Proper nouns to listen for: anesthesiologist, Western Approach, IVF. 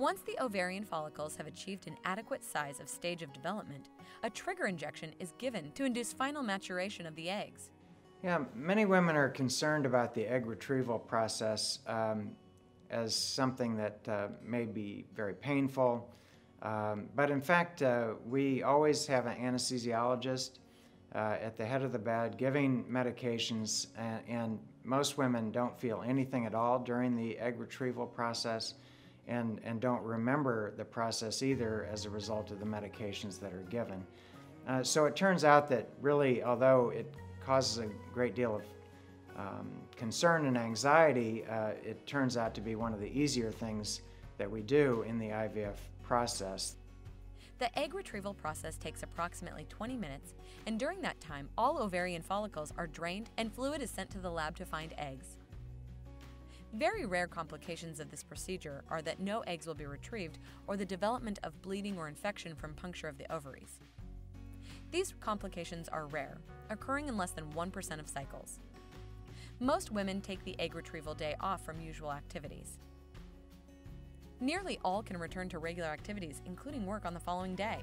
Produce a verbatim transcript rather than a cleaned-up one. Once the ovarian follicles have achieved an adequate size of stage of development, a trigger injection is given to induce final maturation of the eggs. Yeah, many women are concerned about the egg retrieval process um, as something that uh, may be very painful. Um, but in fact, uh, we always have an anesthesiologist uh, at the head of the bed giving medications, and, and most women don't feel anything at all during the egg retrieval process and, and don't remember the process either as a result of the medications that are given. Uh, so it turns out that really, although it causes a great deal of um, concern and anxiety, uh, it turns out to be one of the easier things that we do in the I V F process. The egg retrieval process takes approximately twenty minutes, and during that time, all ovarian follicles are drained and fluid is sent to the lab to find eggs. Very rare complications of this procedure are that no eggs will be retrieved or the development of bleeding or infection from puncture of the ovaries. These complications are rare, occurring in less than one percent of cycles. Most women take the egg retrieval day off from usual activities. Nearly all can return to regular activities, including work, on the following day.